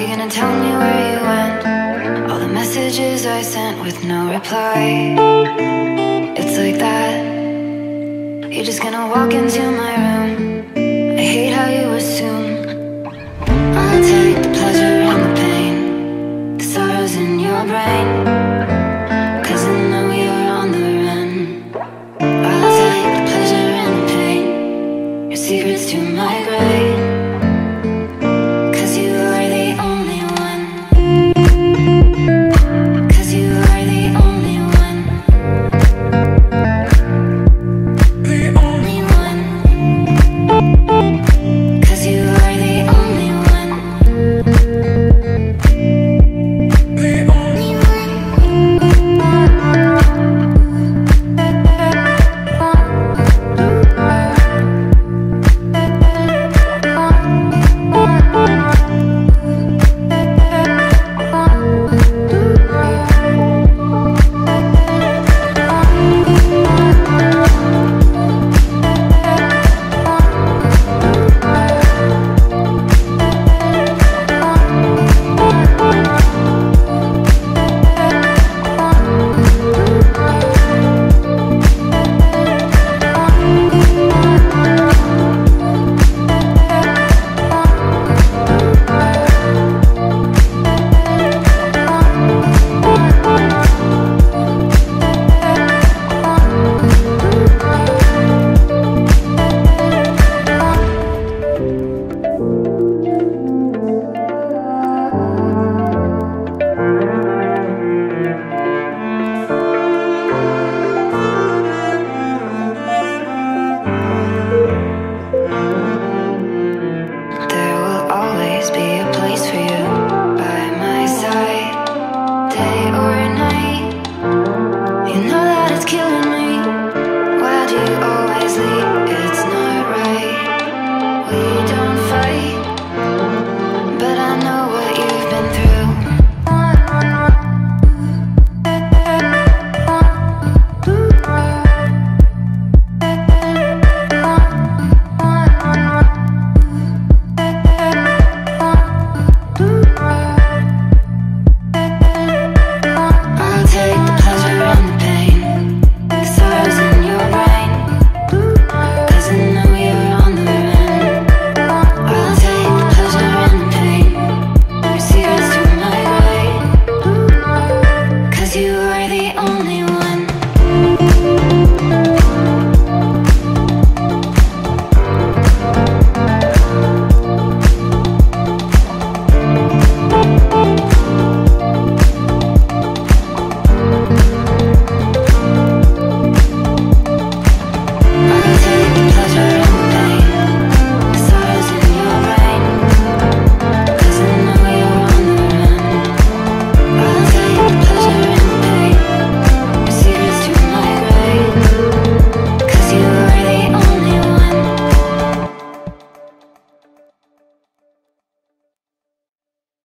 you gonna tell me where you went? All the messages I sent with no reply. It's like that. You're just gonna walk into my room. I hate how you assume. I'll take the pleasure and the pain, the sorrows in your brain. Secrets to my grave.